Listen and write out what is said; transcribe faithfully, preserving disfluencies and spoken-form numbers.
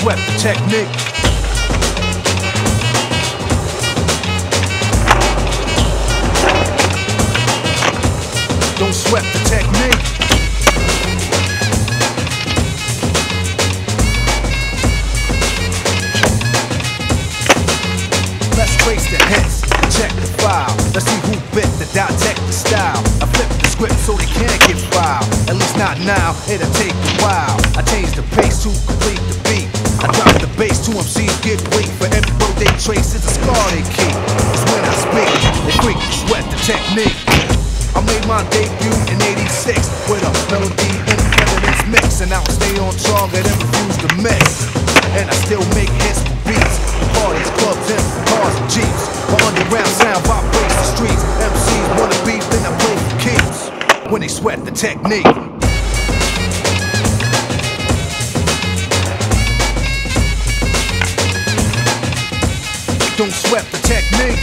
swept the technique. Don't sweat the technique. Let's trace the hits, check the file. Let's see who bit the dot, tech the style. I flip the script so they can't get filed. At least not now, it'll take a while. I change the pace to complete the beat. I drop the bass to M Cs get weak. For every road they trace is a scar they keep. It's when I speak, they freak, sweat the technique. I made my debut in eighty-six with a melody and evidence mix, and I'll stay on target and refuse to miss. And I still make hits for beats, parties, clubs, and cars and jeeps. My underground sound vibrates the streets. M Cs wanna beef, then I play for keeps when they sweat the technique. Don't sweat the technique.